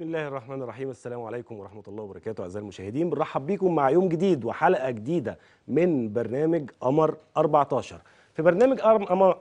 بسم الله الرحمن الرحيم. السلام عليكم ورحمة الله وبركاته. أعزائي المشاهدين، بنرحب بيكم مع يوم جديد وحلقة جديدة من برنامج قمر 14. في برنامج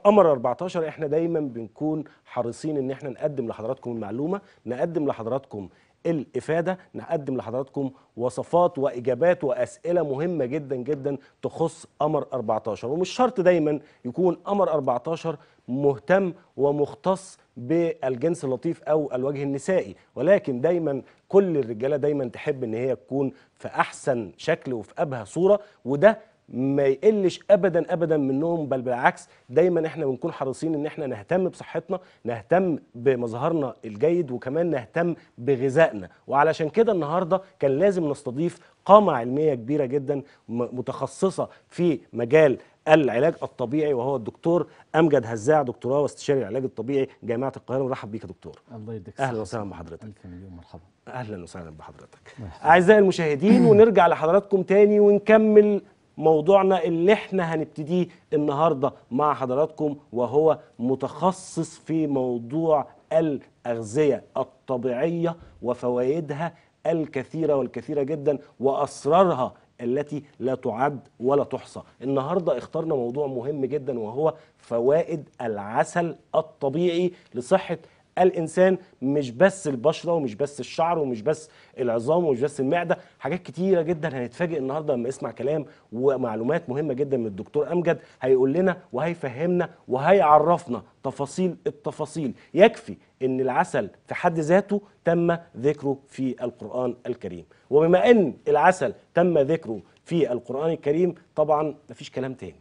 قمر 14 احنا دايما بنكون حريصين ان احنا نقدم لحضراتكم المعلومة، نقدم لحضراتكم الإفادة، نقدم لحضراتكم وصفات وإجابات وأسئلة مهمة جدا جدا تخص قمر 14. ومش شرط دايما يكون قمر 14 مهتم ومختص بالجنس اللطيف أو الوجه النسائي، ولكن دايما كل الرجالة دايما تحب إن هي تكون في أحسن شكل وفي أبهى صورة، وده ما يقلش ابدا ابدا منهم، بل بالعكس دايما احنا بنكون حريصين ان احنا نهتم بصحتنا، نهتم بمظهرنا الجيد، وكمان نهتم بغذائنا. وعلشان كده النهارده كان لازم نستضيف قامة علمية كبيرة جدا متخصصة في مجال العلاج الطبيعي، وهو الدكتور أمجد هزاع، دكتوراه واستشاري العلاج الطبيعي جامعة القاهرة. مرحب بيك يا دكتور. الله يديك. أهلا وسهلا بحضرتك. ألف مليون مرحبا. أهلا وسهلا بحضرتك. أعزائي المشاهدين، ونرجع لحضراتكم تاني ونكمل موضوعنا اللي احنا هنبتديه النهارده مع حضراتكم، وهو متخصص في موضوع الأغذية الطبيعية وفوائدها الكثيرة والكثيرة جدا وأسرارها التي لا تعد ولا تحصى. النهارده اخترنا موضوع مهم جدا، وهو فوائد العسل الطبيعي لصحة الإنسان، مش بس البشرة ومش بس الشعر ومش بس العظام ومش بس المعدة، حاجات كتيرة جدا هنتفاجئ النهاردة لما اسمع كلام ومعلومات مهمة جدا من الدكتور أمجد. هيقول لنا وهيفهمنا وهيعرفنا تفاصيل التفاصيل. يكفي أن العسل في حد ذاته تم ذكره في القرآن الكريم، وبما أن العسل تم ذكره في القرآن الكريم طبعا مفيش كلام تاني،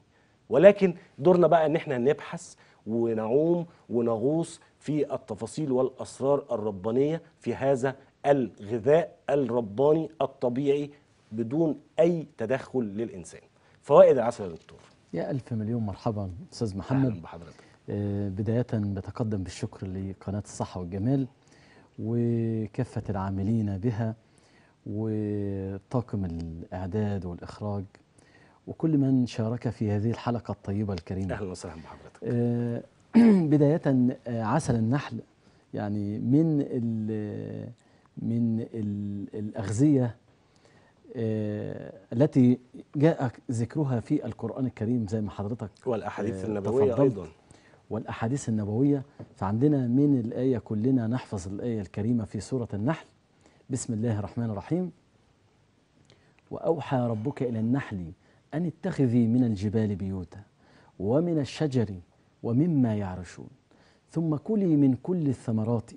ولكن دورنا بقى أن احنا نبحث ونعوم ونغوص في التفاصيل والأسرار الربانية في هذا الغذاء الرباني الطبيعي بدون أي تدخل للإنسان. فوائد العسل يا دكتور. يا ألف مليون مرحبا أستاذ محمد. أهلا بحضرتك. بداية بتقدم بالشكر لقناة الصحة والجمال وكافة العاملين بها وطاقم الإعداد والإخراج وكل من شارك في هذه الحلقة الطيبة الكريمة. أهلا وسهلا بحضرتك. بداية عسل النحل يعني من الأغذية التي جاء ذكرها في القرآن الكريم زي ما حضرتك والأحاديث النبوية أيضا والأحاديث النبوية. فعندنا من الآية كلنا نحفظ الآية الكريمة في سورة النحل، بسم الله الرحمن الرحيم، وأوحى ربك إلى النحل أن اتخذي من الجبال بيوتا ومن الشجر ومما يعرشون ثم كلي من كل الثمرات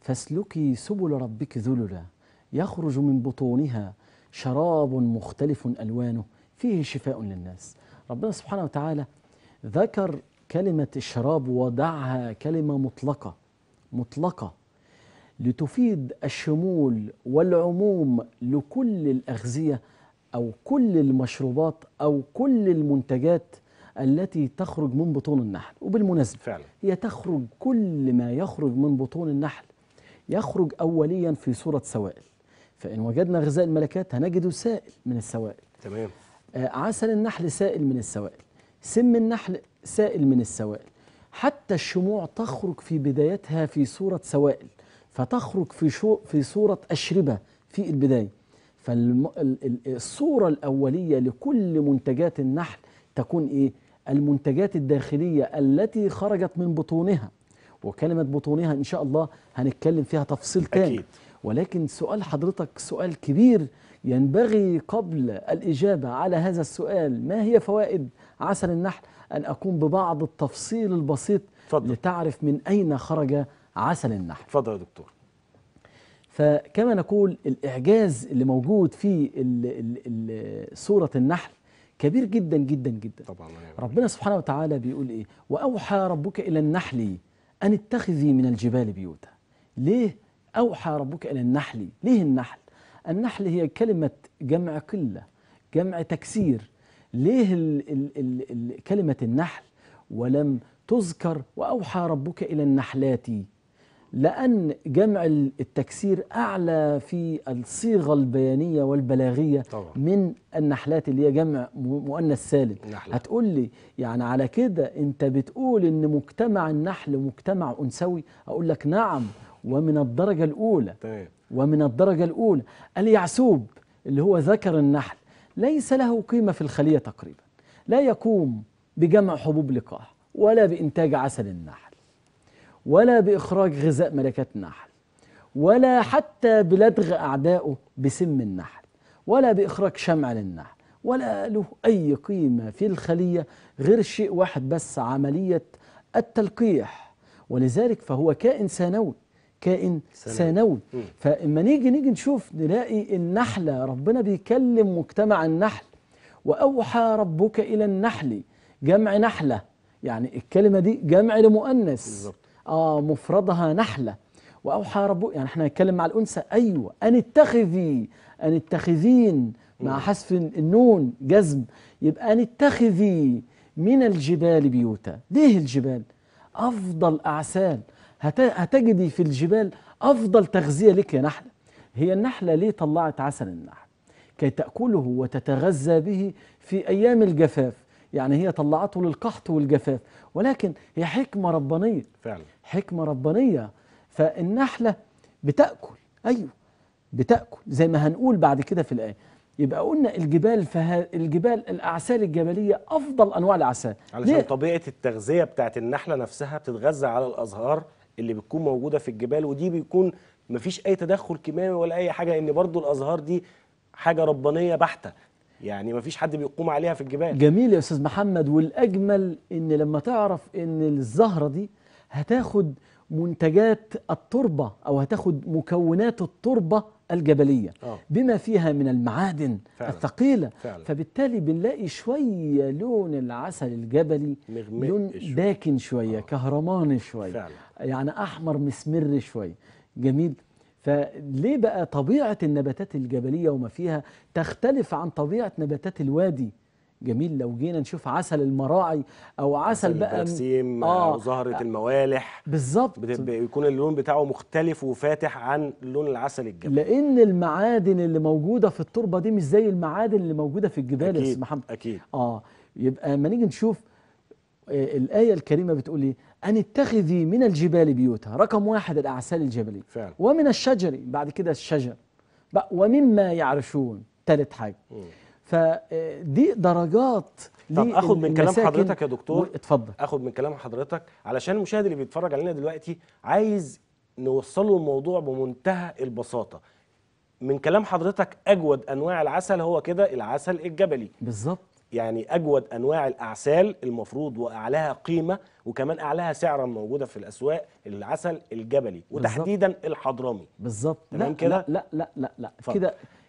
فاسلكي سبل ربك ذللا يخرج من بطونها شراب مختلف ألوانه فيه شفاء للناس. ربنا سبحانه وتعالى ذكر كلمة الشراب ودعها كلمة مطلقة مطلقة لتفيد الشمول والعموم لكل الأغذية أو كل المشروبات أو كل المنتجات التي تخرج من بطون النحل. وبالمناسبة فعلا هي تخرج، كل ما يخرج من بطون النحل يخرج أوليا في صورة سوائل، فإن وجدنا غذاء الملكات هنجد سائل من السوائل. تمام. عسل النحل سائل من السوائل، سم النحل سائل من السوائل، حتى الشموع تخرج في بدايتها في صورة سوائل، فتخرج في صورة أشربة في البداية. فالصورة الأولية لكل منتجات النحل تكون إيه؟ المنتجات الداخلية التي خرجت من بطونها. وكلمة بطونها إن شاء الله هنتكلم فيها تفصيل تاني، ولكن سؤال حضرتك سؤال كبير ينبغي قبل الإجابة على هذا السؤال ما هي فوائد عسل النحل أن أقوم ببعض التفصيل البسيط. فضل. لتعرف من أين خرج عسل النحل. اتفضل يا دكتور. فكما نقول الإعجاز اللي موجود في سورة النحل كبير جدا جدا جدا طبعا. ربنا سبحانه وتعالى بيقول ايه؟ واوحى ربك الى النحل ان اتخذي من الجبال بيوتا. ليه اوحى ربك الى النحل؟ ليه النحل؟ النحل هي كلمه جمع قله، جمع تكسير. ليه كلمه النحل ولم تذكر واوحى ربك الى النحلات؟ لأن جمع التكسير أعلى في الصيغة البيانية والبلاغية طبعا. من النحلات اللي هي جمع مؤنث سالم. هتقول لي يعني على كده أنت بتقول إن مجتمع النحل مجتمع أنثوي؟ أقول لك نعم ومن الدرجة الأولى. طيب. ومن الدرجة الأولى. اليعسوب اللي هو ذكر النحل ليس له قيمة في الخلية تقريبا، لا يقوم بجمع حبوب لقاح ولا بإنتاج عسل النحل ولا بإخراج غذاء ملكات النحل ولا حتى بلدغ أعدائه بسم النحل ولا بإخراج شمع للنحل، ولا له أي قيمة في الخلية غير شيء واحد بس، عملية التلقيح. ولذلك فهو كائن ثانوي، كائن ثانوي. فإما نيجي نشوف نلاقي النحلة، ربنا بيكلم مجتمع النحل، وأوحى ربك إلى النحل، جمع نحلة، يعني الكلمة دي جمع لمؤنث، مفردها نحلة. وأوحى ربك، يعني احنا هنتكلم مع الأنثى، أيوة، أن اتخذي، أن اتخذين مع حذف النون جزم، يبقى أن اتخذي من الجبال بيوتا. ليه الجبال؟ أفضل أعسال، هتجدي في الجبال أفضل تغذية لك يا نحلة. هي النحلة ليه طلعت عسل النحل؟ كي تأكله وتتغذى به في أيام الجفاف، يعني هي طلعته للقحط والجفاف، ولكن هي حكمة ربانية فعلا، حكمة ربانية. فالنحلة بتأكل، أيوه بتأكل زي ما هنقول بعد كده في الآية. يبقى قلنا الجبال، الجبال الأعسال الجبلية أفضل أنواع العسل، علشان طبيعة التغذية بتاعت النحلة نفسها، بتتغذى على الأزهار اللي بتكون موجودة في الجبال، ودي بيكون مفيش أي تدخل كيماوي ولا أي حاجة، إن برضو الأزهار دي حاجة ربانية بحتة، يعني مفيش حد بيقوم عليها في الجبال. جميل يا أستاذ محمد. والأجمل إن لما تعرف إن الزهرة دي هتاخد منتجات التربة أو هتاخد مكونات التربة الجبلية بما فيها من المعادن فعلا الثقيلة فعلا. فبالتالي بنلاقي شوية لون العسل الجبلي لون داكن شوية، كهرماني شوية فعلا، يعني أحمر مسمر شوية. جميل. فليه بقى طبيعة النباتات الجبلية وما فيها تختلف عن طبيعة نباتات الوادي؟ جميل. لو جينا نشوف عسل المراعي او عسل بقى البرسيم او زهرة الموالح، بالظبط بيكون اللون بتاعه مختلف وفاتح عن لون العسل الجبلي، لان المعادن اللي موجودة في التربة دي مش زي المعادن اللي موجودة في الجبال. أكيد يا أستاذ محمد. اكيد. يبقى ما نيجي نشوف الآية الكريمة بتقول ايه؟ أن اتخذي من الجبال بيوتها، رقم واحد الأعسال الجبلية فعلا، ومن الشجر، بعد كده الشجر بقى، ومما يعرشون ثالث حاجة. فدي درجات. طب اخد من كلام حضرتك يا دكتور، اتفضل، اخد من كلام حضرتك علشان المشاهد اللي بيتفرج علينا دلوقتي، عايز نوصل له الموضوع بمنتهى البساطة. من كلام حضرتك أجود أنواع العسل هو كده العسل الجبلي، بالظبط، يعني أجود أنواع الأعسال المفروض وأعلاها قيمة وكمان أعلاها سعرا موجودة في الأسواق العسل الجبلي، وتحديدا الحضرمي، بالظبط. تمام كده؟ لا لا لا لا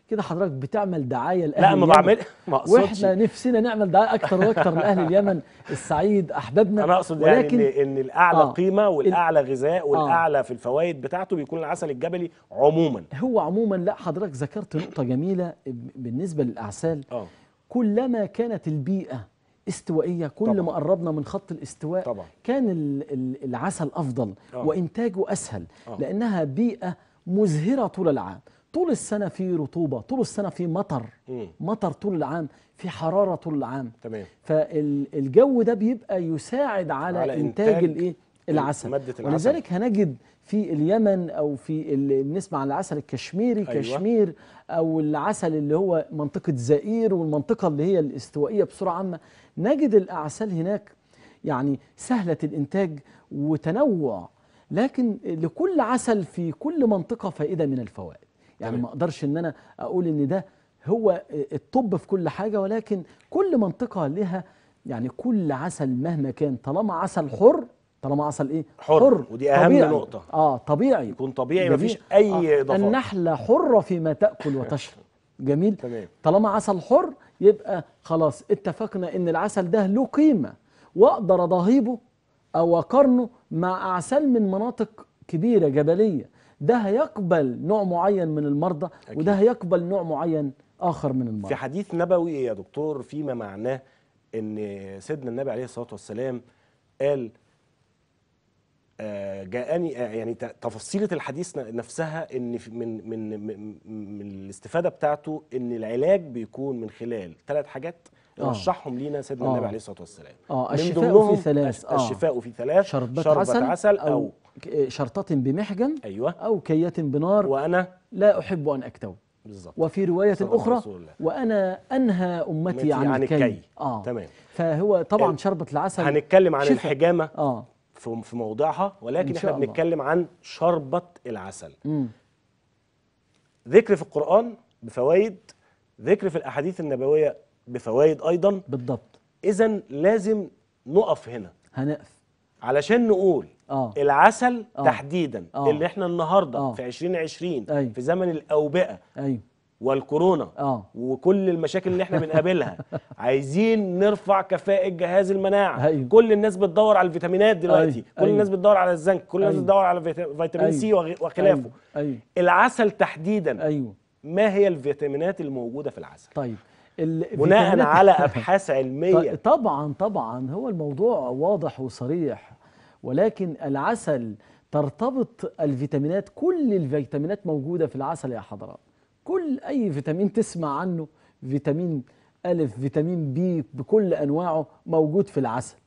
كده حضرتك بتعمل دعاية لأهل اليمن. لا ما بعمل، ما اقصدش، واحنا نفسنا نعمل دعاية أكتر وأكتر لأهل اليمن السعيد أحبابنا. أنا أقصد ولكن يعني إن الأعلى قيمة والأعلى غذاء والأعلى في الفوائد بتاعته بيكون العسل الجبلي عموما. هو عموما. لا حضرتك ذكرت نقطة جميلة بالنسبة للأعسال. كلما كانت البيئة استوائية، كل ما قربنا من خط الاستواء طبعا كان العسل أفضل وإنتاجه أسهل، لأنها بيئة مزهرة طول العام، طول السنة في رطوبة، طول السنة في مطر، مطر طول العام، في حرارة طول العام. تمام. فالجو ده بيبقى يساعد على إنتاج الإيه؟ العسل. ولذلك هنجد في اليمن أو في اللي بنسمع العسل الكشميري، أيوة، كشمير، أو العسل اللي هو منطقة زائير والمنطقة اللي هي الاستوائية بصورة عامة، نجد الأعسال هناك يعني سهلة الإنتاج وتنوع، لكن لكل عسل في كل منطقة فائدة من الفوائد. يعني ما اقدرش ان انا اقول ان ده هو الطب في كل حاجه، ولكن كل منطقه لها، يعني كل عسل مهما كان طالما عسل حر، طالما عسل ايه؟ حر. ودي اهم نقطه. طبيعي، يكون طبيعي، مفيش اي اضافات. النحله حره فيما تاكل وتشرب. جميل. تمام. طالما عسل حر يبقى خلاص اتفقنا ان العسل ده له قيمه، واقدر اضاهيبه او اقارنه مع اعسال من مناطق كبيره جبليه، ده هيقبل نوع معين من المرضى. أكيد. وده هيقبل نوع معين آخر من المرضى. في حديث نبوي يا دكتور فيما معناه أن سيدنا النبي عليه الصلاة والسلام قال جاءني، يعني تفصيلة الحديث نفسها، أن من من من الاستفادة بتاعته أن العلاج بيكون من خلال ثلاث حاجات رشحهم لينا سيدنا النبي عليه الصلاة والسلام. الشفاء في ثلاث. الشفاء في ثلاث، شربة عسل أو شرطة بمحجن، أيوة، أو كية بنار، وأنا لا أحب أن أكتوي. بالظبط. وفي رواية أخرى وأنا أنهى أمتي عن الكي. تمام. فهو طبعا شربة العسل هنتكلم عن الحجامة في موضعها، ولكن احنا بنتكلم عن شربة العسل. ذكر في القرآن بفوائد، ذكر في الأحاديث النبوية بفوائد أيضا. بالضبط. إذن لازم نقف هنا، هنقف علشان نقول العسل تحديدا اللي احنا النهارده في 2020 أيوه. في زمن الأوبئة أيوه. والكورونا وكل المشاكل اللي احنا بنقابلها عايزين نرفع كفاءة جهاز المناعة. أيوه. كل الناس بتدور على الفيتامينات دلوقتي. أيوه. كل الناس بتدور على الزنك، كل الناس بتدور على فيتامين سي وخلافه. أيوه. العسل تحديدا ما هي الفيتامينات الموجودة في العسل؟ طيب بناء على أبحاث علمية. طبعا هو الموضوع واضح وصريح، ولكن العسل ترتبط الفيتامينات، كل الفيتامينات موجودة في العسل يا حضرات. كل أي فيتامين تسمع عنه، فيتامين أ، فيتامين بي بكل أنواعه موجود في العسل،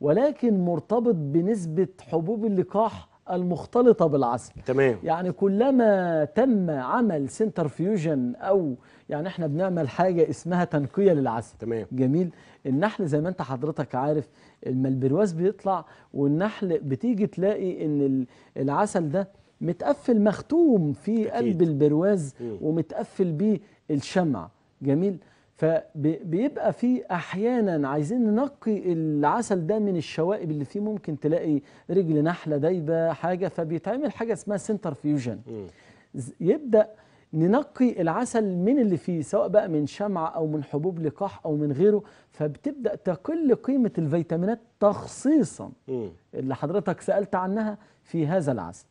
ولكن مرتبط بنسبة حبوب اللقاح المختلطة بالعسل. تمام. يعني كلما تم عمل سنترفيوجن، أو يعني احنا بنعمل حاجة اسمها تنقية للعسل. تمام. جميل. النحل زي ما انت حضرتك عارف، الملبرواز بيطلع، والنحل بتيجي تلاقي ان العسل ده متقفل مختوم في قلب البرواز ومتقفل بيه الشمع. جميل. فبيبقى في احيانا عايزين ننقي العسل ده من الشوائب اللي فيه، ممكن تلاقي رجل نحله دايبه حاجه، فبيتعمل حاجه اسمها سنترفيوجن، يبدا ننقي العسل من اللي فيه، سواء بقى من شمعة أو من حبوب لقاح أو من غيره، فبتبدأ تقل قيمة الفيتامينات تخصيصا اللي حضرتك سألت عنها في هذا العسل.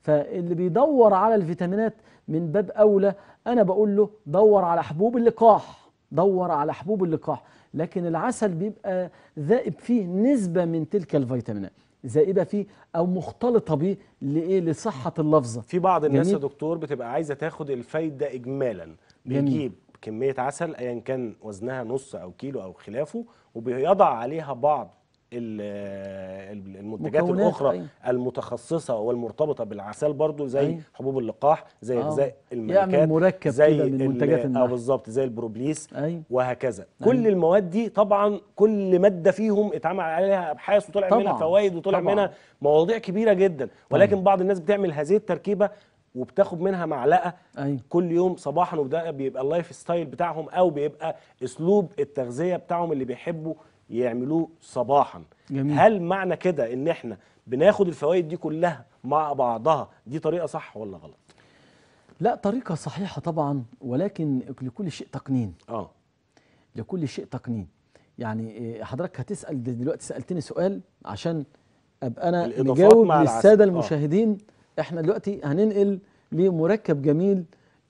فاللي بيدور على الفيتامينات من باب أولى أنا بقول له دور على حبوب اللقاح، دور على حبوب اللقاح، لكن العسل بيبقى ذائب فيه نسبة من تلك الفيتامينات، زائبه فيه او مختلطه بيه لايه؟ لصحه اللفظه. في بعض الناس يا دكتور بتبقى عايزه تاخد الفايده اجمالا، بيجيب كميه عسل ايا كان وزنها نص او كيلو او خلافه، وبيضع عليها بعض المنتجات الاخرى المتخصصه والمرتبطه بالعسل برضو، زي حبوب اللقاح، زي غذاء الملكات، يعمل مركب زي من منتجات النحل. بالظبط، زي البروبليس وهكذا. كل المواد دي طبعا كل ماده فيهم اتعمل عليها ابحاث وطلع منها فوائد وطلع منها مواضيع كبيره جدا، ولكن بعض الناس بتعمل هذه التركيبه وبتاخد منها معلقه كل يوم صباحا، وده بيبقى اللايف ستايل بتاعهم، او بيبقى اسلوب التغذيه بتاعهم اللي بيحبوا يعملوه صباحا. جميل. هل معنى كده ان احنا بناخد الفوائد دي كلها مع بعضها دي طريقه صح ولا غلط؟ لا، طريقه صحيحه طبعا، ولكن لكل شيء تقنين. لكل شيء تقنين. يعني حضرتك هتسال دلوقتي، سالتني سؤال عشان ابقى انا مجاوب للساده المشاهدين. احنا دلوقتي هننقل لمركب جميل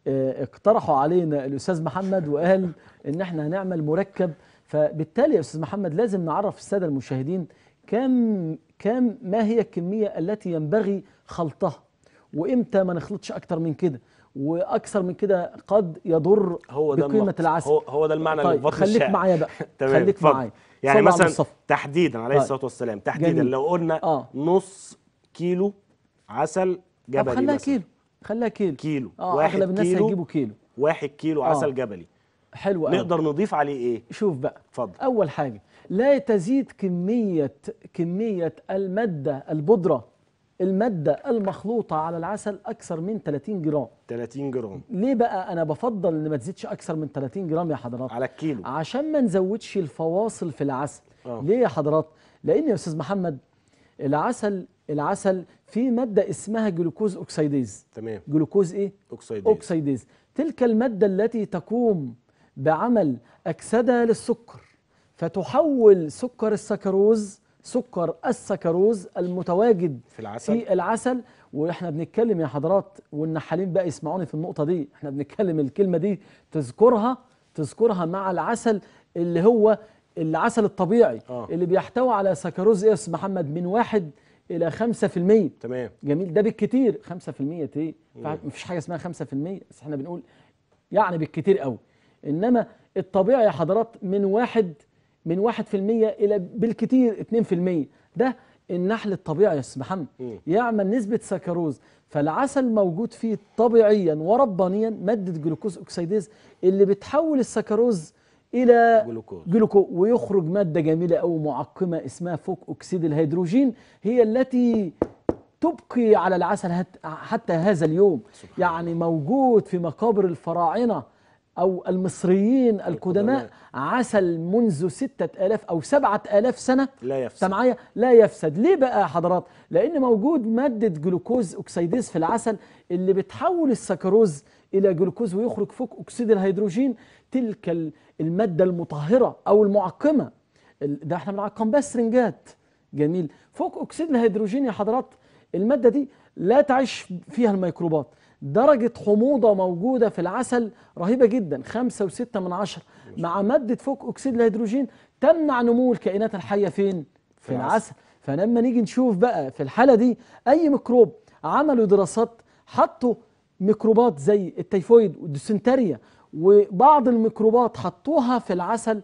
اقترحوا علينا الاستاذ محمد، وقال ان احنا هنعمل مركب، فبالتالي يا أستاذ محمد لازم نعرف السادة المشاهدين كم ما هي الكمية التي ينبغي خلطها، وإمتى ما نخلطش أكتر من كده، وأكثر من كده قد يضر بقيمة العسل. هو ده المعنى اللي في بطن الشاعر. خليك معايا بقى. تمام. خليك معايا. يعني مثلا تحديدا عليه الصلاة والسلام، تحديدا لو قلنا نص كيلو عسل جبلي، طب خليها كيلو، خليها كيلو. كيلو. أغلب الناس هيجيبوا كيلو. 1 كيلو عسل جبلي. حلو. نقدر نضيف عليه ايه؟ شوف بقى. اتفضل. اول حاجه لا تزيد كميه الماده البودره، الماده المخلوطه على العسل اكثر من 30 جرام. 30 جرام. ليه بقى انا بفضل ان ما تزيدش اكثر من 30 جرام يا حضرات؟ على الكيلو. عشان ما نزودش الفواصل في العسل. ليه يا حضرات؟ لان يا استاذ محمد العسل فيه ماده اسمها جلوكوز اوكسيديز. تمام. جلوكوز ايه؟ اوكسيديز. اوكسيديز تلك الماده التي تقوم بعمل أكسدة للسكر، فتحول سكر السكروز، سكر السكروز المتواجد في العسل. واحنا بنتكلم يا حضرات، والنحالين بقى يسمعوني في النقطة دي، احنا بنتكلم الكلمة دي تذكرها مع العسل اللي هو العسل الطبيعي اللي بيحتوي على سكروز يا استاذ محمد من 1 إلى 5%. تمام. جميل. ده بالكتير 5%. ايه؟ مفيش حاجة اسمها 5%، بس احنا بنقول يعني بالكتير قوي. إنما الطبيعي يا حضرات من 1% إلى بالكتير 2%. ده النحل الطبيعي يا استاذ محمد يعمل نسبة سكروز، فالعسل موجود فيه طبيعيا وربانيا مادة جلوكوز أكسيديز اللي بتحول السكروز إلى جلوكوز ويخرج مادة جميلة أو معقمة اسمها فوك أكسيد الهيدروجين، هي التي تبقي على العسل حتى هذا اليوم. يعني موجود في مقابر الفراعنة أو المصريين القدماء عسل منذ 6000 أو 7000 سنة لا يفسد. معايا؟ لا يفسد. ليه بقى يا حضرات؟ لأن موجود مادة جلوكوز أكسيديز في العسل اللي بتحول السكروز إلى جلوكوز ويخرج فوق أكسيد الهيدروجين، تلك المادة المطهرة أو المعقمة. ده احنا بنعقم بس سرنجات. جميل. فوق أكسيد الهيدروجين يا حضرات المادة دي لا تعيش فيها الميكروبات. درجة حموضة موجودة في العسل رهيبة جدا 5.6 مع مادة فوق أكسيد الهيدروجين تمنع نمو الكائنات الحية فين؟ في العسل. فلما نيجي نشوف بقى في الحالة دي أي ميكروب، عملوا دراسات حطوا ميكروبات زي التيفويد والديسنتريا وبعض الميكروبات حطوها في العسل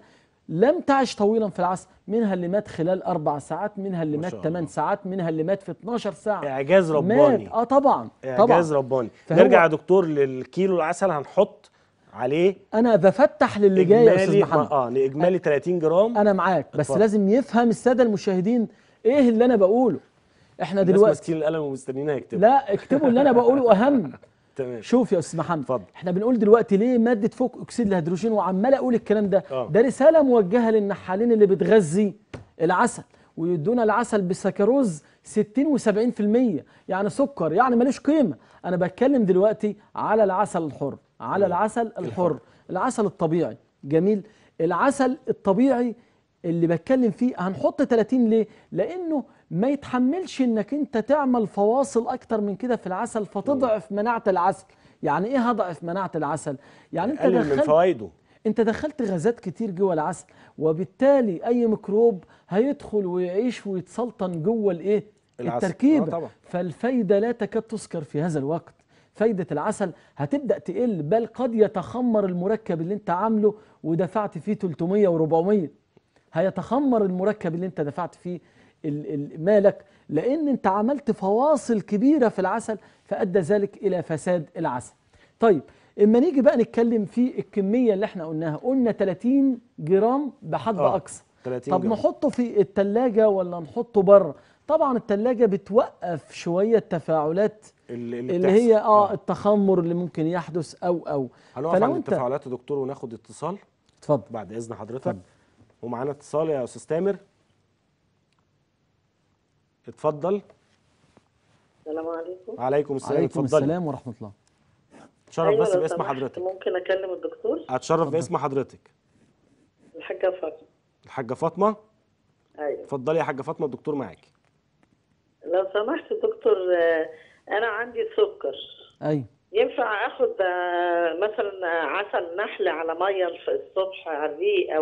لم تعش طويلا في العسل، منها اللي مات خلال 4 ساعات، منها اللي مات 8 ساعات، منها اللي مات في 12 ساعة. إعجاز رباني. مات. طبعا إعجاز رباني. نرجع يا دكتور للكيلو العسل هنحط عليه. أنا بفتح للي جاي يا أستاذ محمد. لإجمالي 30 جرام. أنا معاك بس طبعا. لازم يفهم السادة المشاهدين إيه اللي أنا بقوله. إحنا دلوقتي الناس ماسكين القلم ومستنيينها يكتبوا. لا اكتبوا اللي أنا بقوله أهم. تمام. شوف يا استاذ محمد فضل. احنا بنقول دلوقتي ليه ماده فوق اكسيد الهيدروجين وعمال اقول الكلام ده ده رساله موجهه للنحالين اللي بتغذي العسل ويدونا العسل بالسكروز 60 و70%، يعني سكر، يعني مالوش قيمه. انا بتكلم دلوقتي على العسل الحر، على العسل الحر، العسل الطبيعي. جميل. العسل الطبيعي اللي بتكلم فيه هنحط 30 ليه؟ لانه ما يتحملش انك انت تعمل فواصل اكتر من كده في العسل فتضعف مناعه العسل. يعني ايه هضعف مناعه العسل؟ يعني انت دخلت من فوائده، انت دخلت غازات كتير جوه العسل وبالتالي اي ميكروب هيدخل ويعيش ويتسلطن جوه الايه؟ التركيبه. فالفايده لا تكاد تذكر في هذا الوقت. فايده العسل هتبدا تقل، بل قد يتخمر المركب اللي انت عامله ودفعت فيه 300 و400، هيتخمر المركب اللي انت دفعت فيه مالك، لأن أنت عملت فواصل كبيرة في العسل فأدى ذلك إلى فساد العسل. طيب إما نيجي بقى نتكلم في الكمية اللي احنا قلناها، قلنا 30 جرام بحد أقصى. طب نحطه في التلاجة ولا نحطه بره؟ طبعا التلاجة بتوقف شوية التفاعلات اللي هي التخمر اللي ممكن يحدث أو هنقف عن التفاعلات يا دكتور وناخد اتصال. اتفضل بعد إذن حضرتك. ومعانا اتصال يا أستاذ تامر. اتفضل. السلام عليكم. وعليكم السلام. عليكم السلام ورحمة الله. اتشرف بس باسم حضرتك. ممكن أكلم الدكتور؟ اتشرف باسم حضرتك. الحاجة فاطمة. الحاجة فاطمة؟ أيوه. اتفضلي يا حاجة فاطمة، الدكتور معاكي. لو سمحت دكتور، أنا عندي سكر. أيوه. ينفع آخد مثلا عسل نحل على مية الصبح على الريق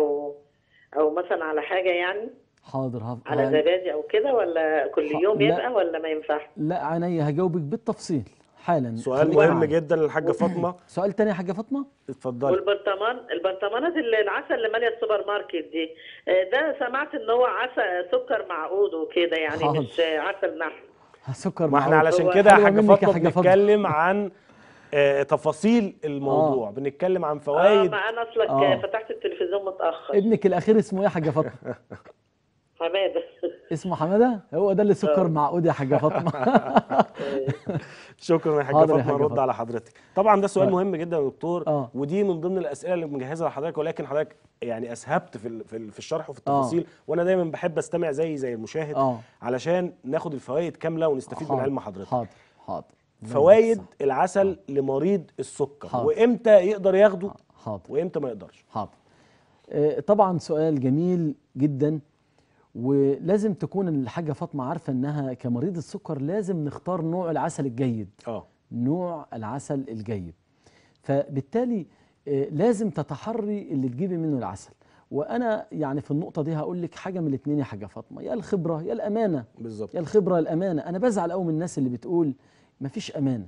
أو مثلا على حاجة يعني؟ حاضر. على زبادي او كده ولا كل يوم يبقى ولا ما ينفعش؟ لا عينيا، هجاوبك بالتفصيل حالا. سؤال مهم جدا للحاجه فاطمه. سؤال تاني يا حاجه فاطمه؟ اتفضلي. البرطمانات العسل اللي ماليه السوبر ماركت دي، ده سمعت ان هو عسل سكر معقود وكده، يعني حاضر. مش عسل نحل، سكر معقود. ما احنا علشان كده يا حاجه فاطمه بنتكلم عن تفاصيل الموضوع، بنتكلم عن فوائد. ما انا اصلك فتحت التلفزيون متاخر. ابنك الاخير اسمه ايه يا حاجه فاطمه؟ حماده. اسمه حماده؟ هو ده اللي سكر معقود يا حاجه فاطمه. شكرا يا حاجه فاطمه. هرد على حضرتك. طبعا ده سؤال مهم جدا يا دكتور، ودي من ضمن الاسئله اللي مجهزها لحضرتك، ولكن حضرتك يعني اسهبت في الشرح وفي التفاصيل، وانا دايما بحب استمع زي المشاهد علشان ناخد الفوائد كامله ونستفيد من علم حضرتك. حاضر. فوائد العسل لمريض السكر، وامتى يقدر ياخده وامتى ما يقدرش. طبعا سؤال جميل جدا، ولازم تكون الحاجة فاطمة عارفة انها كمريض السكر لازم نختار نوع العسل الجيد. نوع العسل الجيد، فبالتالي لازم تتحري اللي تجيبي منه العسل. وانا يعني في النقطة دي هقول لك حاجة من الاثنين يا حاجة فاطمة، يا الخبرة يا الأمانة. بالظبط. يا الخبرة يا الأمانة. انا بزعل قوي من الناس اللي بتقول مفيش أمانة.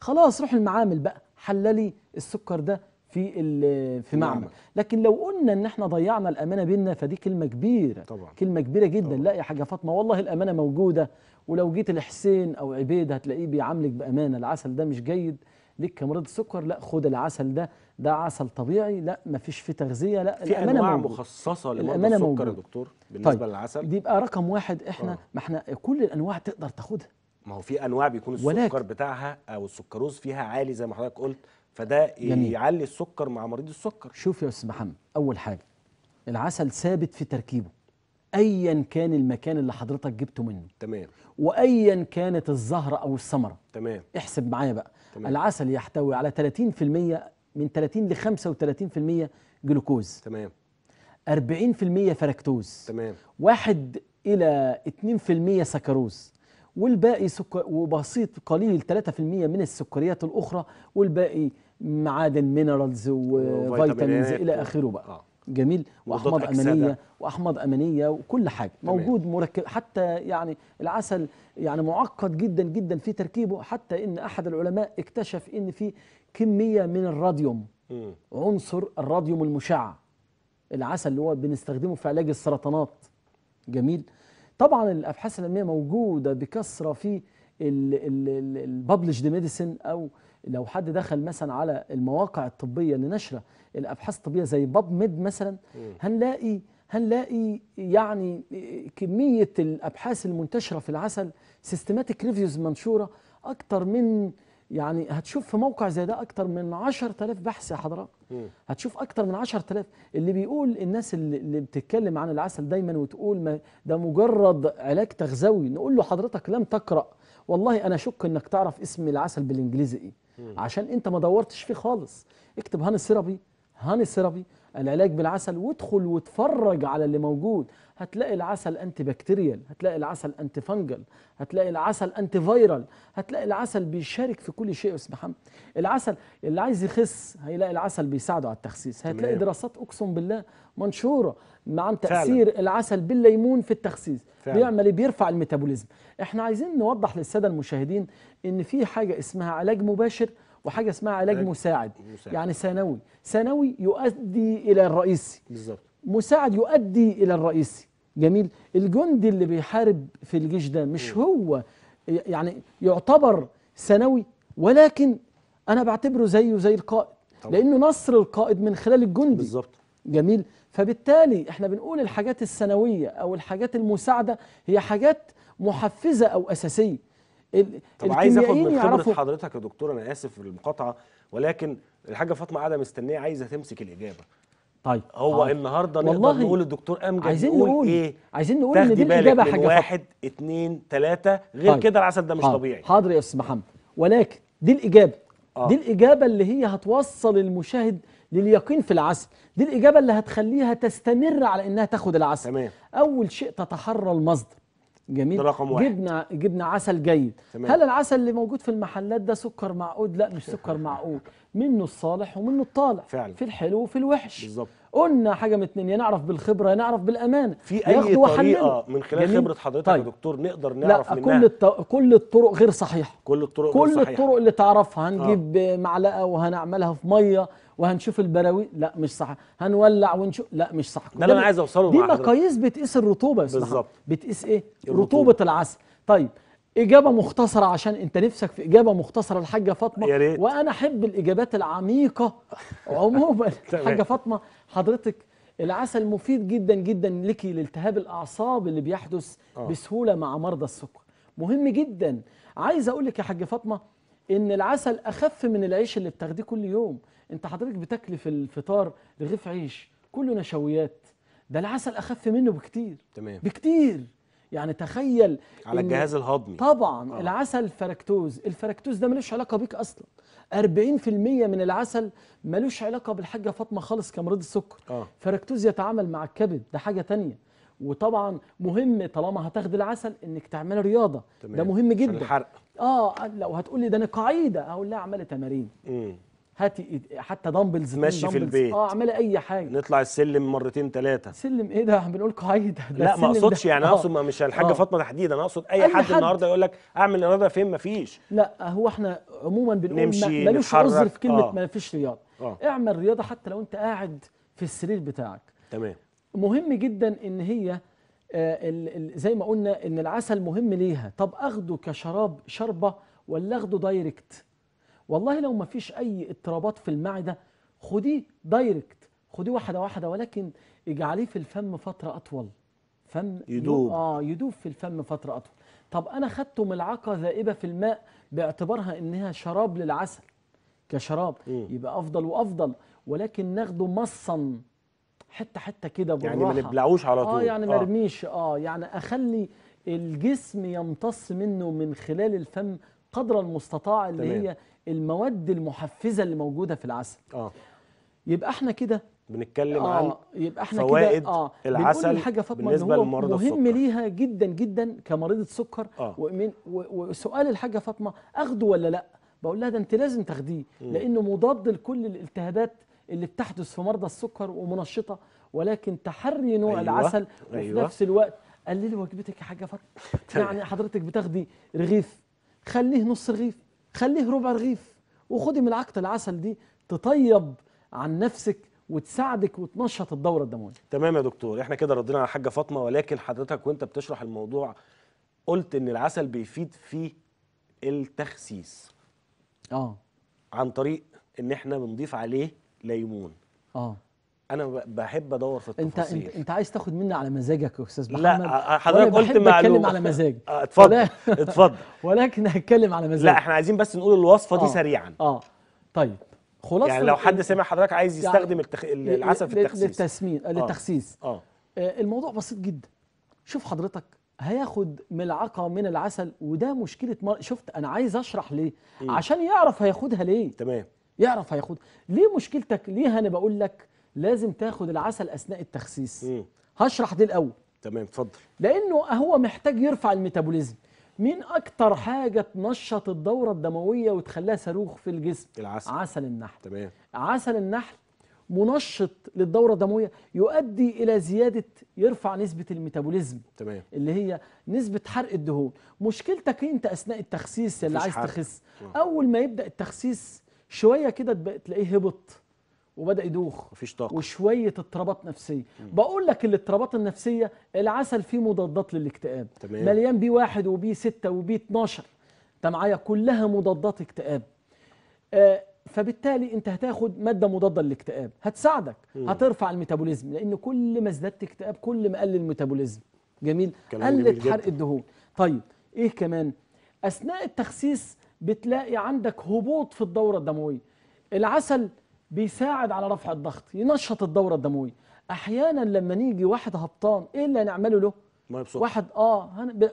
خلاص روح المعامل بقى حللي السكر ده في معمل. لكن لو قلنا ان احنا ضيعنا الامانه بيننا فدي كلمه كبيره طبعا. كلمه كبيره جدا طبعا. لا يا حاجه فاطمه والله الامانه موجوده، ولو جيت لحسين او عبيد هتلاقيه بيعاملك بامانه. العسل ده مش جيد ليك كمريض سكر، لا خد العسل ده عسل طبيعي، لا ما فيش فيه تغذيه، لا في انواع مخصصه للامانه السكر يا دكتور بالنسبه طيب. للعسل دي بقى رقم واحد. احنا ما احنا كل الانواع تقدر تاخدها، ما هو في انواع بيكون السكر بتاعها او السكروز فيها عالي زي ما حضرتك قلت، فده جميل. يعلي السكر مع مريض السكر. شوف يا استاذ محمد، اول حاجه العسل ثابت في تركيبه ايا كان المكان اللي حضرتك جبته منه، تمام، وايا كانت الزهره او الثمره، تمام. احسب معايا بقى، تمام. العسل يحتوي على 30% من 30 ل 35% جلوكوز، تمام، 40% فركتوز، تمام، 1 الى 2% سكروز، والباقي سكر وبسيط قليل 3% من السكريات الاخرى، والباقي معادن مينرالز وفيتامينز الى اخره بقى. جميل. واحماض امينيه وكل حاجه موجود مركب، حتى يعني العسل يعني معقد جدا جدا في تركيبه، حتى ان احد العلماء اكتشف ان في كميه من الراديوم، عنصر الراديوم المشع، العسل اللي هو بنستخدمه في علاج السرطانات. جميل. طبعا الابحاث العلميه موجوده بكثره في الببلشد ميديسن، او لو حد دخل مثلا على المواقع الطبيه اللي نشره الابحاث الطبيه زي باب ميد مثلا، هنلاقي يعني كميه الابحاث المنتشره في العسل، سيستماتيك ريفيوز منشوره اكتر من، يعني هتشوف في موقع زي ده اكتر من 10,000 بحث يا حضرتك، هتشوف اكتر من 10,000 اللي بيقول. الناس اللي بتتكلم عن العسل دايما وتقول ما ده مجرد علاج تغذوي، نقول له حضرتك لم تقرأ، والله انا اشك انك تعرف اسم العسل بالانجليزي ايه، عشان انت ما دورتش فيه خالص. اكتب هاني سيرابي العلاج بالعسل وادخل واتفرج على اللي موجود، هتلاقي العسل انتي بكتيريال، هتلاقي العسل انتي فانجل، هتلاقي العسل انتي فايرال، هتلاقي العسل بيشارك في كل شيء يا استاذ محمد. العسل اللي عايز يخس هيلاقي العسل بيساعده على التخسيس، هتلاقي دراسات اقسم بالله منشوره عن تاثير فعلا. العسل بالليمون في التخسيس فعلا. بيعمل بيرفع الميتابوليزم. احنا عايزين نوضح للساده المشاهدين ان في حاجه اسمها علاج مباشر وحاجه اسمها علاج مساعد. يعني ثانوي يؤدي الى الرئيسي بالظبط، مساعد يؤدي الى الرئيسي. جميل. الجندي اللي بيحارب في الجيش ده مش هو يعني يعتبر ثانوي، ولكن انا بعتبره زيه زي القائد طبعا. لانه نصر القائد من خلال الجندي بالظبط. جميل. فبالتالي احنا بنقول الحاجات الثانويه او الحاجات المساعده هي حاجات محفزه او اساسيه. طب عايز اخد من خبرة حضرتك يا دكتور، انا اسف للمقاطعه، ولكن الحاجه فاطمه قاعده مستنيه عايزه تمسك الاجابه. طيب هو النهارده نقدر نقول الدكتور امجد عايزين نقول ايه؟ عايزين نقول ان دي الاجابه، حاجه 1 2 3 غير طيب. كده العسل ده مش طبيعي. حاضر يا استاذ محمد، ولكن دي الاجابه دي الاجابه اللي هي هتوصل المشاهد لليقين في العسل، دي الاجابه اللي هتخليها تستمر على انها تاخد العسل. تمام. اول شيء تتحرى المصدر. جميل. ده رقم واحد. جبنا عسل جيد. هل العسل اللي موجود في المحلات ده سكر معقود؟ لا مش سكر معقود، منه الصالح ومنه الطالع فعلا، في الحلو وفي الوحش بالظبط. قلنا حاجه من اتنين، يا نعرف بالخبره يا نعرف بالامانه. في اي طريقه من خلال خبره حضرتك يا دكتور نقدر نعرف منها؟ لا، كل الطرق غير صحيحه. كل الطرق اللي تعرفها هنجيب معلقه وهنعملها في ميه وهنشوف البراويل، لا مش صح. هنولع ونشوف، لا مش صح. ده اللي انا عايز اوصله مع حضرتك. دي مقاييس بتقيس الرطوبه يا استاذ محمد. بتقيس ايه؟ رطوبه العسل. طيب اجابه مختصره، عشان انت نفسك في اجابه مختصره الحاجه فاطمه، يا ريت. وانا احب الاجابات العميقه عموما. الحاجه فاطمه حضرتك العسل مفيد جدا جدا لكي لالتهاب الاعصاب اللي بيحدث بسهوله مع مرضى السكر، مهم جدا. عايز اقول لك يا حاجه فاطمه ان العسل اخف من العيش اللي بتاخديه كل يوم. انت حضرتك بتاكلي في الفطار رغيف عيش كله نشويات، ده العسل اخف منه بكتير. تمام. بكتير، يعني تخيل على الجهاز الهضمي طبعا. العسل فركتوز، الفركتوز ده ملوش علاقه بيك اصلا. 40% من العسل ملوش علاقه بالحاجه فاطمه خالص كمريض السكر. فركتوز يتعامل مع الكبد، ده حاجه ثانيه. وطبعا مهم طالما هتاخد العسل انك تعمل رياضه. تمام. ده مهم جدا الحرق. لو هتقولي ده انا قاعده، هقول لها اعملي تمارين. هاتي حتى دمبلز، ماشي في البيت، اعملي اي حاجه، نطلع السلم 2 3 مرات. سلم ايه ده؟ بنقول قاعده. لا ما اقصدش، يعني اقصد مش الحاجه فاطمه تحديدا، انا اقصد اي حد النهارده يقول لك اعمل رياضه فين، ما فيش. لا هو احنا عموما بنقول ملوش عذر في كلمه ما فيش رياضه. اعمل رياضه حتى لو انت قاعد في السرير بتاعك. تمام. مهم جدا ان هي زي ما قلنا ان العسل مهم ليها. طب اخده كشراب شربه ولا اخده دايركت؟ والله لو ما فيش اي اضطرابات في المعده خديه دايركت، خديه واحده واحده، ولكن اجعليه في الفم فتره اطول. فم يدوب. يدوب في الفم فتره اطول. طب انا خدته ملعقه ذائبه في الماء باعتبارها انها شراب للعسل كشراب يبقى افضل وافضل، ولكن ناخده مصا حته حته كده بالراحه، يعني ما نبلعوش على طول، يعني ما ارميش، يعني اخلي الجسم يمتص منه من خلال الفم قدر المستطاع اللي هي المواد المحفزه اللي موجوده في العسل. يبقى احنا كده بنتكلم عن فوائد العسل بالنسبه لمرضى السكر، مهم ليها جدا جدا كمريضه سكر. وسؤال الحاجه فاطمه اخده ولا لا؟ بقول لها ده انت لازم تاخديه لانه مضاد لكل الالتهابات اللي بتحدث في مرضى السكر ومنشطه، ولكن تحري نوع العسل وفي نفس الوقت قللي وجبتك يا حاجه فاطمه. يعني حضرتك بتاخدي رغيف، خليه نص رغيف، خليه ربع رغيف، وخدي ملعقه العسل دي تطيب عن نفسك وتساعدك وتنشط الدوره الدمويه. تمام يا دكتور، احنا كده ردينا على الحاجه فاطمه، ولكن حضرتك وانت بتشرح الموضوع قلت ان العسل بيفيد في التخسيس. عن طريق ان احنا بنضيف عليه ليمون. انا بحب ادور في التفاصيل. انت عايز تاخد مني على مزاجك يا استاذ محمد؟ لا حضرتك قلت معلومه على مزاج. اتفضل اتفضل. ولكن هتكلم على مزاج. لا احنا عايزين بس نقول الوصفه دي سريعا. طيب خلاص، يعني لو حد سمع حضرتك عايز يستخدم يعني العسل في التخسيس للتخسيس. الموضوع بسيط جدا. شوف حضرتك هياخد ملعقه من العسل، وده مشكله شفت انا عايز اشرح ليه عشان يعرف هياخدها ليه. تمام. يعرف هياخدها ليه، مشكلتك ليه. انا بقول لك لازم تاخد العسل اثناء التخسيس. هشرح دي الاول. تمام اتفضل. لانه هو محتاج يرفع الميتابوليزم. مين اكتر حاجه تنشط الدوره الدمويه وتخليها صاروخ في الجسم؟ العسل. عسل النحل. تمام. عسل النحل منشط للدوره الدمويه، يؤدي الى زياده، يرفع نسبه الميتابوليزم. تمام. اللي هي نسبه حرق الدهون. مشكلتك انت اثناء التخسيس اللي عايز تخس، اول ما يبدا التخسيس شويه كده تلاقيه هبط وبدا يدوخ، مفيش طاقه، وشويه اضطرابات نفسيه. بقول لك الاضطرابات النفسيه العسل فيه مضادات للاكتئاب. تمام. مليان B1 وB6 وB12، انت معايا، كلها مضادات اكتئاب. فبالتالي انت هتاخد ماده مضاده للاكتئاب هتساعدك، هترفع الميتابوليزم، لان كل ما ازددت اكتئاب كل ما قل الميتابوليزم. جميل. قلت حرق الدهون. طيب ايه كمان؟ اثناء التخسيس بتلاقي عندك هبوط في الدوره الدمويه. العسل بيساعد على رفع الضغط، ينشط الدوره الدمويه. احيانا لما نيجي واحد هبطان ايه اللي هنعمله له؟ ميه بسكر. واحد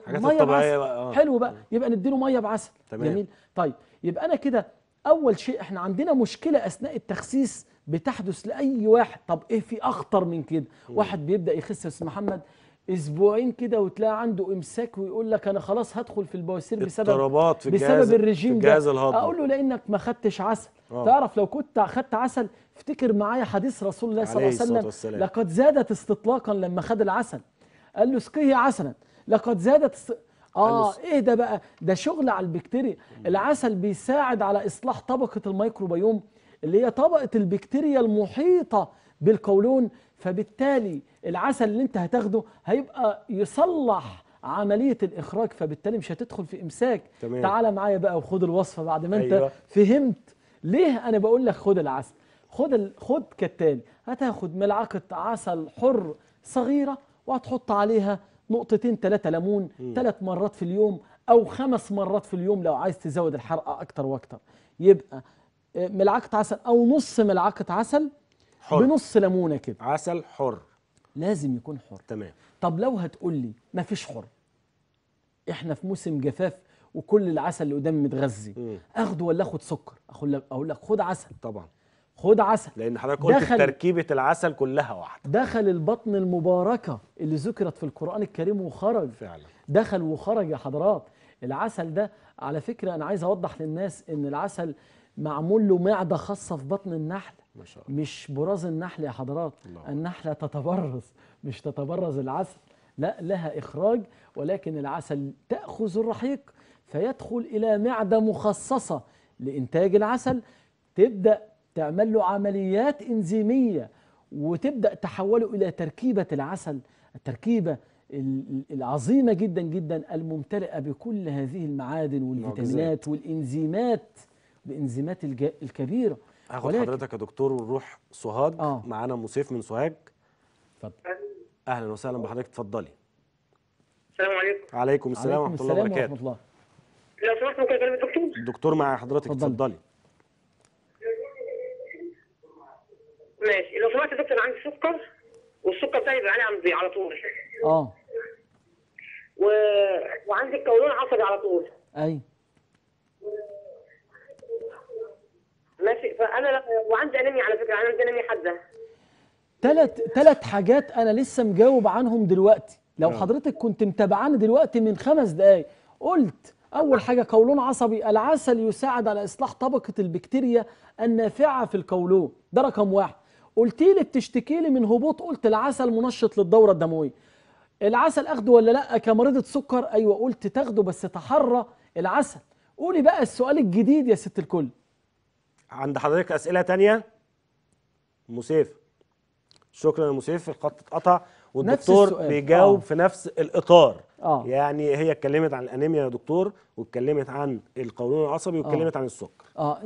ميه بعسل. حلو بقى، يبقى نديله ميه بعسل. تمام. جميل. طيب يبقى انا كده اول شيء احنا عندنا مشكله اثناء التخسيس بتحدث لاي واحد. طب ايه في اخطر من كده؟ واحد بيبدا يخس يا استاذ محمد اسبوعين كده وتلاقي عنده امساك ويقول لك انا خلاص هدخل في البواسير بسبب الرجيم ده. اقول له لانك ما خدتش عسل. تعرف لو كنت اخدت عسل، افتكر معايا حديث رسول الله صلى الله عليه وسلم، لقد زادت استطلاقا لما خد العسل. قال له اسقيه عسلا، لقد زادت ايه ده بقى؟ ده شغل على البكتيريا. العسل بيساعد على اصلاح طبقه الميكروبيوم اللي هي طبقه البكتيريا المحيطه بالقولون، فبالتالي العسل اللي انت هتاخده هيبقى يصلح عمليه الاخراج، فبالتالي مش هتدخل في امساك. تمام. تعال معايا بقى وخد الوصفه بعد ما انت فهمت ليه انا بقول لك خد العسل. خد كالتالي. هتاخد ملعقه عسل حر صغيره وهتحط عليها نقطتين 3 ليمون 3 مرات في اليوم او 5 مرات في اليوم لو عايز تزود الحرقه اكتر واكتر. يبقى ملعقه عسل او نص ملعقه عسل حر بنص ليمونه كده. عسل حر لازم يكون حر. تمام. طب لو هتقول لي ما فيش حر، احنا في موسم جفاف وكل العسل اللي قدامي متغذي، اخده ولا اخد سكر؟ اقول لك خد عسل. طبعا خد عسل، لان حضرتك قلت تركيبه العسل كلها واحده. دخل البطن المباركه اللي ذكرت في القران الكريم وخرج. فعلا دخل وخرج يا حضرات. العسل ده على فكره انا عايز اوضح للناس ان العسل معمول له معده خاصه في بطن النحل، مش براز النحل يا حضرات. النحله تتبرز مش تتبرز العسل، لا لها اخراج، ولكن العسل تاخذ الرحيق فيدخل الى معده مخصصه لانتاج العسل، تبدا تعمل له عمليات إنزيمية وتبدأ تحوله إلى تركيبة العسل، التركيبة العظيمة جدا جدا الممتلئة بكل هذه المعادن والفيتامينات والإنزيمات، الإنزيمات الكبيرة. هاخد حضرتك يا دكتور ونروح سوهاج. معانا مصيف من سوهاج. اتفضل. أهلا وسهلا بحضرتك، اتفضلي. السلام عليكم. وعليكم السلام ورحمة الله وبركاته. لو سمحت ممكن أكلم الدكتور؟ الدكتور مع حضرتك، اتفضلي. ماشي، لو سمحت يا دكتور، عندي سكر والسكر بتاعي بيبقى عالي عندي على طول. وعندي القولون عصبي على طول. ايوه. ماشي، فأنا وعندي أنيميا على فكرة، أنا عندي أنيميا حادة. ثلاث حاجات أنا لسه مجاوب عنهم دلوقتي، لو حضرتك كنت متابعاني دلوقتي من 5 دقايق. قلت أول حاجة قولون عصبي، العسل يساعد على إصلاح طبقة البكتيريا النافعة في القولون، ده رقم واحد. قلتي لي بتشتكي لي من هبوط، قلت العسل منشط للدورة الدموية. العسل أخده ولا لأ كمريضة سكر؟ أيوه قلت تاخده بس تحرى العسل. قولي بقى السؤال الجديد يا ست الكل. عند حضرتك أسئلة تانية؟ مسيف. شكرا يا مسيف، الخط اتقطع والدكتور بيجاوب في نفس الإطار. يعني هي اتكلمت عن الأنيميا يا دكتور، واتكلمت عن القولون العصبي، واتكلمت عن السكر.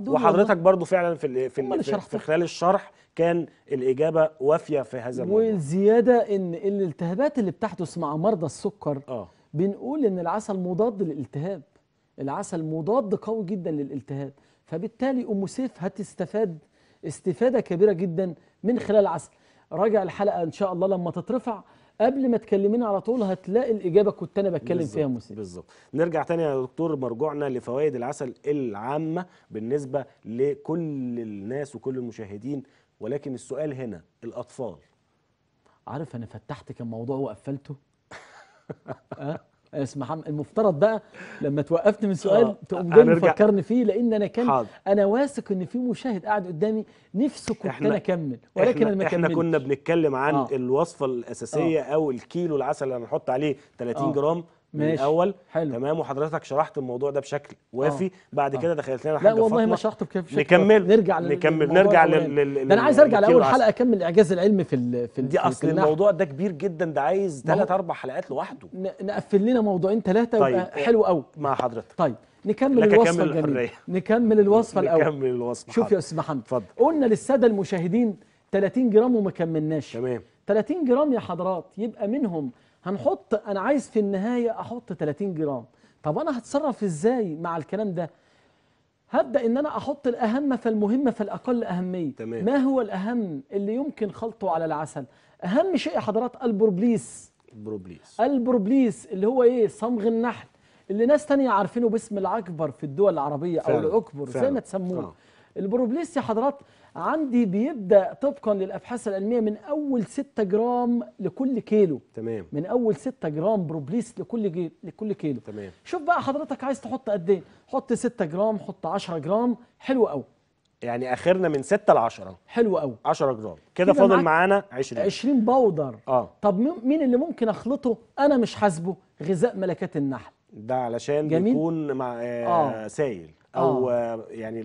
وحضرتك برضو فعلا في خلال الشرح كان الإجابة وافية في هذا الموضوع. والزيادة إن الالتهابات اللي بتحدث مع مرضى السكر بنقول إن العسل مضاد للالتهاب. العسل مضاد قوي جدا للالتهاب، فبالتالي أم سيف هتستفاد استفادة كبيرة جدا من خلال العسل. راجع الحلقة إن شاء الله لما تترفع، قبل ما تكلميني على طول هتلاقي الإجابة كنت أنا بتكلم فيها مسيب بالظبط. نرجع تاني يا دكتور، مرجوعنا لفوائد العسل العامة بالنسبة لكل الناس وكل المشاهدين، ولكن السؤال هنا الأطفال. عارف أنا فتحت كم موضوع وقفلته؟ اسمع محمد، المفترض بقى لما توقفت من سؤال تقوم جاي مفكرني فيه، لان انا كان انا واثق ان في مشاهد قاعد قدامي نفسه كنت انا اكمل، ولكن انا ما كملتش. احنا كنا بنتكلم عن الوصفه الاساسيه او الكيلو العسل اللي هنحط عليه 30 جرام من الاول. حلو، تمام. وحضرتك شرحت الموضوع ده بشكل وافي. بعد كده دخلت لنا حاجه فاضيه. لا والله ما شرحته بكفايه. نرجع لل ده، انا عايز ارجع لاول حلقه اكمل الاعجاز العلمي في دي، اصل الموضوع ده كبير جدا، ده عايز 3-4 حلقات لوحده. نقفل لنا موضوعين 3 يبقى حلو قوي مع حضرتك. طيب نكمل الوصفه الجميله. نكمل الوصفه الاول. نكمل الوصفه. شوف يا استاذ محمد، قلنا للساده المشاهدين 30 جرام وما كملناش. تمام، 30 جرام يا حضرات، يبقى منهم هنحط، أنا عايز في النهاية أحط 30 جرام. طب أنا هتصرف إزاي مع الكلام ده؟ هبدأ إن أنا أحط الأهم فالمهم فالأقل أهمية. تمام. ما هو الأهم اللي يمكن خلطه على العسل؟ أهم شيء يا حضرات البروبليس. البروبليس اللي هو إيه؟ صمغ النحل، اللي ناس تانية عارفينه باسم العكبر في الدول العربية، أو العكبر زي ما تسموه. البروبليس يا حضرات عندي بيبدأ طبقا للأبحاث العلمية من أول 6 جرام لكل كيلو. تمام، من أول 6 جرام بروبليس لكل كيلو. تمام، شوف بقى حضرتك عايز تحط قد إيه؟ حط 6 جرام، حط 10 جرام، حلو قوي. يعني آخرنا من 6 ل10. حلو قوي، 10 جرام كده فاضل معانا 20 باودر. طب مين اللي ممكن أخلطه؟ أنا مش حاسبه، غذاء ملكات النحل ده، علشان بيكون مع سائل أو يعني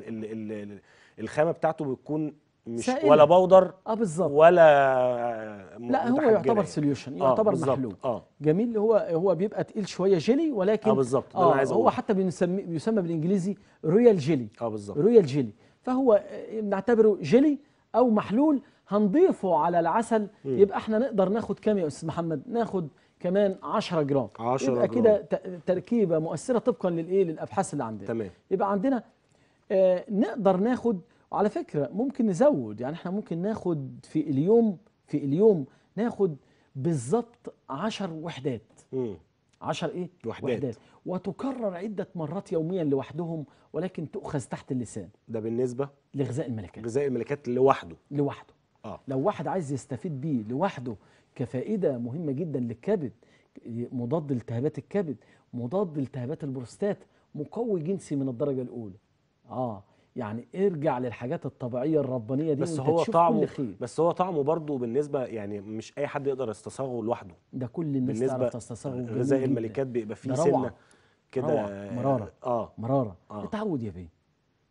الخامه بتاعته بتكون مش سائلة. ولا بودر بالظبط، ولا لا، هو يعتبر سوليوشن، يعتبر محلول. جميل، هو بيبقى تقيل شويه، جيلي، ولكن بالظبط. ده انا عايز اقول هو حتى بيسمى بالانجليزي رويال جيلي. بالظبط، رويال جيلي، فهو بنعتبره جيلي او محلول هنضيفه على العسل. يبقى احنا نقدر ناخد كام يا استاذ محمد؟ ناخد كمان 10 جرام. 10 يبقى كده تركيبه مؤثره طبقا للايه؟ للابحاث اللي عندنا. تمام، يبقى عندنا نقدر ناخد، وعلى فكرة ممكن نزود، يعني احنا ممكن ناخد في اليوم ناخد بالظبط 10 وحدات. 10 ايه؟ وحدات، وتكرر عدة مرات يوميا لوحدهم، ولكن تؤخذ تحت اللسان. ده بالنسبة لغذاء الملكات. غذاء الملكات لوحده. لو واحد عايز يستفيد بيه لوحده كفائدة مهمة جدا للكبد، مضاد لالتهابات الكبد، مضاد لالتهابات البروستات، مقوي جنسي من الدرجة الأولى. يعني ارجع للحاجات الطبيعيه الربانيه دي، بس هو طعمه خير. بس هو طعمه برضه بالنسبه، يعني مش اي حد يقدر يستصاغه لوحده. ده كل الناس تعرف تستصاغه. غذاء الملكات بيبقى فيه سنه كده مراره. اتعود يا بيه،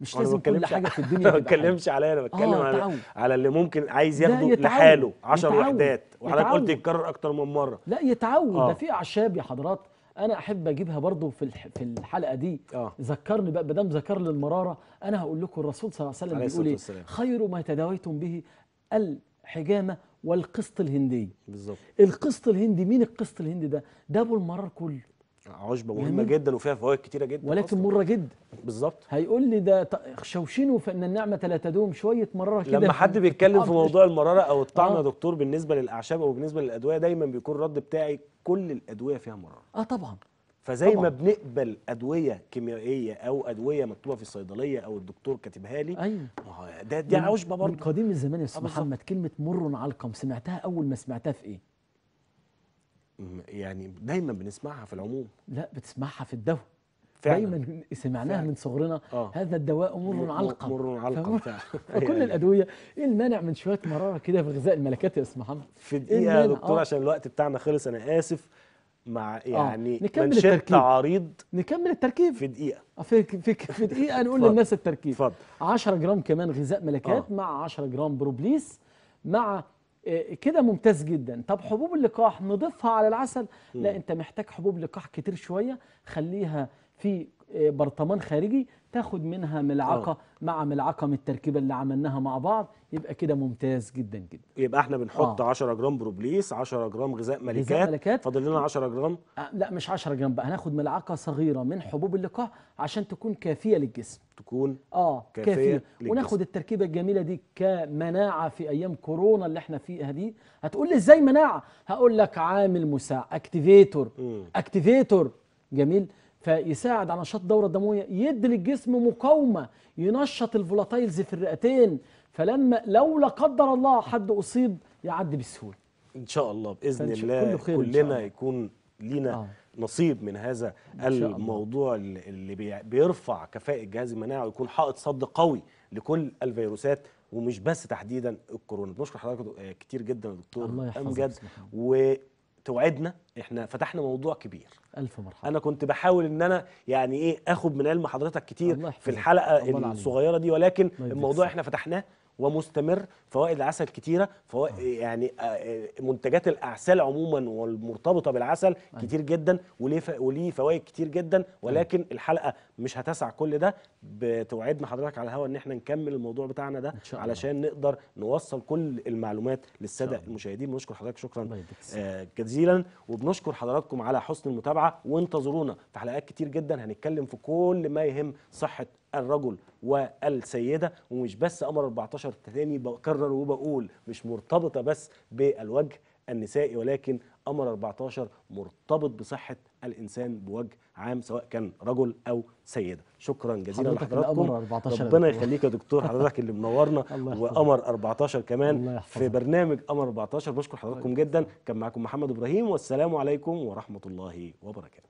مش لازم كل حاجه في الدنيا. ما بتكلمش عليا، انا بتكلم على اللي ممكن عايز ياخده لحاله 10 وحدات، وحضرتك قلت يتكرر اكتر من مره. لا يتعود، ده في اعشاب يا حضرات انا احب اجيبها برضو في الحلقه دي. ذكرني بقى، ما دام ذكرني المراره انا هقول لكم الرسول صلى الله عليه وسلم بيقول ايه؟ خير ما تداويتم به الحجامه والقسط الهندي. بالظبط. القسط الهندي، مين القسط الهندي ده؟ ده ابو المرار كله، عشبه مهمه جدا وفيها فوائد كتيره جدا ولكن أصلاً مره جدا. بالظبط. هيقول لي ده شوشنه فان النعمه لا تدوم، شويه مراره كده. لما حد بيتكلم في موضوع المراره او الطعم يا دكتور، بالنسبه للاعشاب او بالنسبه للادويه دايما بيكون الرد بتاعي كل الادويه فيها مراره. طبعا. فزي ما بنقبل ادويه كيميائيه او ادويه مكتوبه في الصيدليه او الدكتور كاتبها لي، ايوه دي عشبه برضه. من قديم الزمان يا استاذ محمد كلمه مر علقم، سمعتها اول ما سمعتها في ايه؟ يعني دايما بنسمعها في العموم. لا بتسمعها في الدواء فعلا، دايما سمعناها فعلا من صغرنا. هذا الدواء مر علقم، مر علقم فعلا. فكل الادويه ايه المانع من شويه مراره كده في غذاء الملكات يا استاذ محمد؟ في دقيقه يا دكتور عشان الوقت بتاعنا خلص، انا اسف. مع يعني منشط عريض، نكمل التركيب في دقيقه. في دقيقه نقول للناس التركيب. اتفضل. 10 جرام كمان غذاء ملكات مع 10 جرام بروبليس مع كده، ممتاز جدا. طب حبوب اللقاح نضيفها على العسل؟ لا، انت محتاج حبوب لقاح كتير شويه، خليها في برطمان خارجي، تاخد منها ملعقه مع ملعقه من التركيبه اللي عملناها مع بعض، يبقى كده ممتاز جدا جدا. يبقى احنا بنحط 10 جرام بروبليس، 10 جرام غذاء ملكات، فاضل لنا 10 جرام. لا مش 10 جرام بقى، هناخد ملعقه صغيره من حبوب اللقاح عشان تكون كافيه للجسم، تكون كافيه للجسم. وناخد التركيبه الجميله دي كمناعه في ايام كورونا اللي احنا فيها دي. هتقول لي ازاي مناعه؟ هقول لك عامل مساعد، اكتيفيتور. اكتيفيتور جميل، فيساعد على نشاط الدوره الدمويه، يدي للجسم مقاومه، ينشط الفولاتايلز في الرئتين، فلما لو لا قدر الله حد اصيب يعدي بسهوله. ان شاء الله باذن الله كلنا يكون لينا نصيب من هذا الموضوع اللي بيرفع كفاءه جهاز المناعه ويكون حائط صد قوي لكل الفيروسات ومش بس تحديدا الكورونا. بنشكر حضرتك كتير جدا يا دكتور امجد، توعدنا. احنا فتحنا موضوع كبير. الف مرحبا. انا كنت بحاول ان انا يعني ايه اخد من علم حضرتك كتير في الحلقه الصغيره دي، ولكن الموضوع احنا فتحناه ومستمر. فوائد العسل كتيره، فوائد يعني منتجات الاعسال عموما والمرتبطه بالعسل كتير جدا، وليه فوائد كتير جدا، ولكن الحلقه مش هتسع كل ده. بتوعدنا حضرتك على الهوا ان احنا نكمل الموضوع بتاعنا ده علشان نقدر نوصل كل المعلومات للساده المشاهدين. بنشكر حضرتك شكرا جزيلا، وبنشكر حضراتكم على حسن المتابعه، وانتظرونا في حلقات كتير جدا هنتكلم في كل ما يهم صحه الرجل والسيدة. ومش بس قمر 14 تاني بكرر وبقول مش مرتبطة بس بالوجه النسائي، ولكن قمر 14 مرتبط بصحة الإنسان بوجه عام سواء كان رجل أو سيدة. شكرا جزيلا لحضراتكم، ربنا يخليك يا دكتور، حضرتك اللي منورنا وقمر 14 كمان في برنامج قمر 14. بشكر حضراتكم جدا، كان معكم محمد إبراهيم، والسلام عليكم ورحمة الله وبركاته.